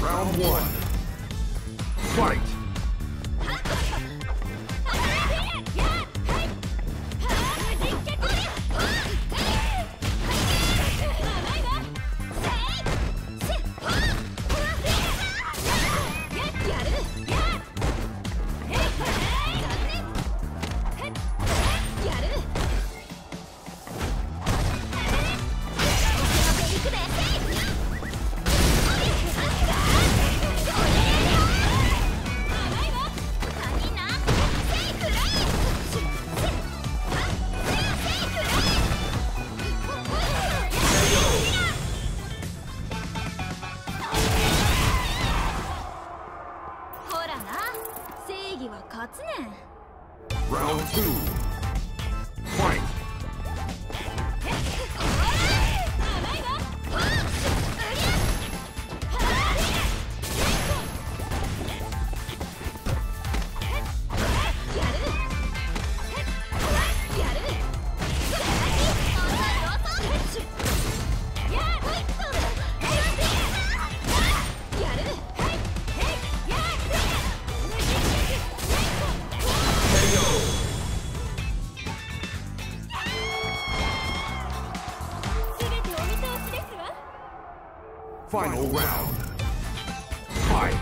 Round one. Fight! Round two. Fight. Final round. Fight!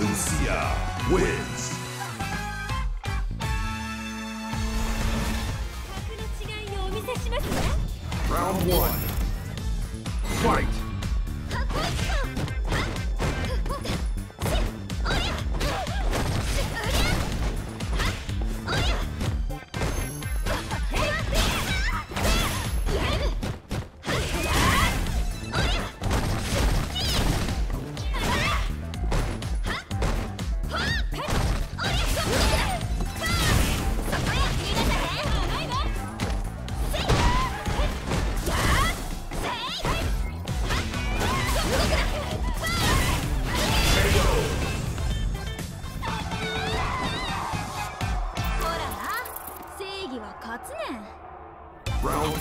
Lucia wins. Round one. Fight. Round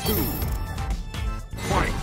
two. Fight.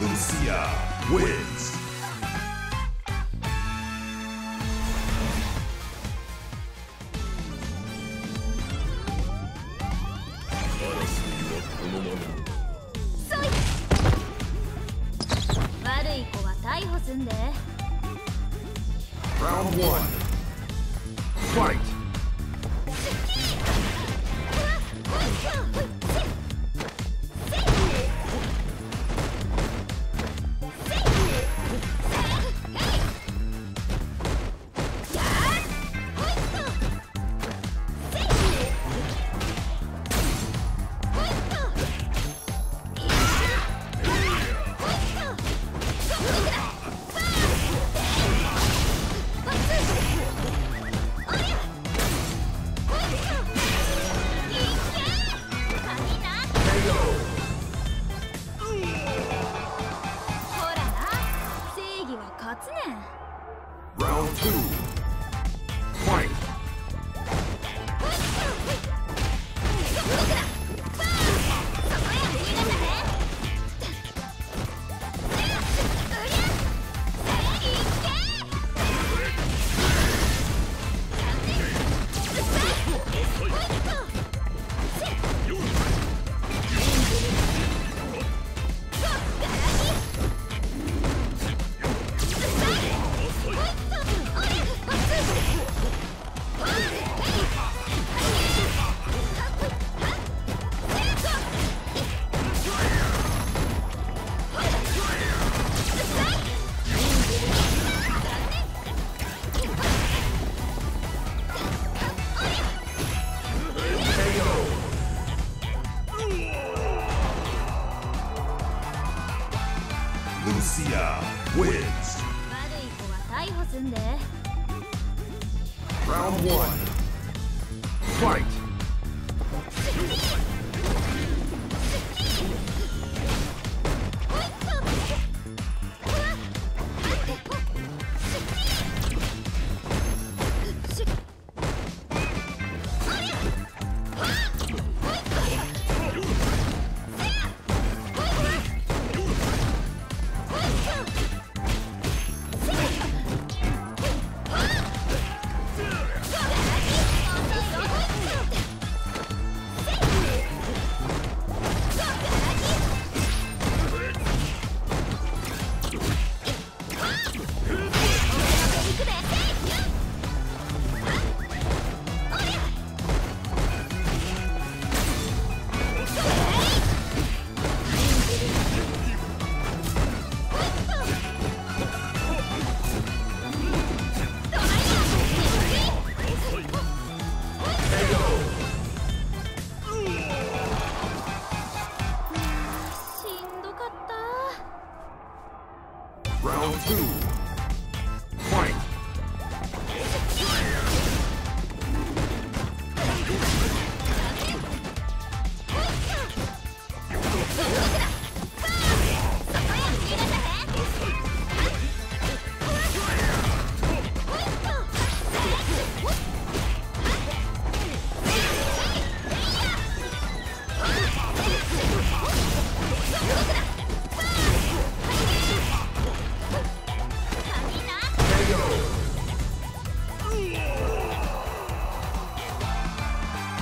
Lucia wins. Round one. Fight. Lucia wins. Round one. Fight. Round two. Fight.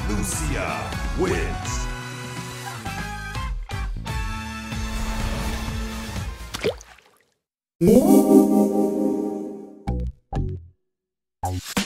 Lucia wins.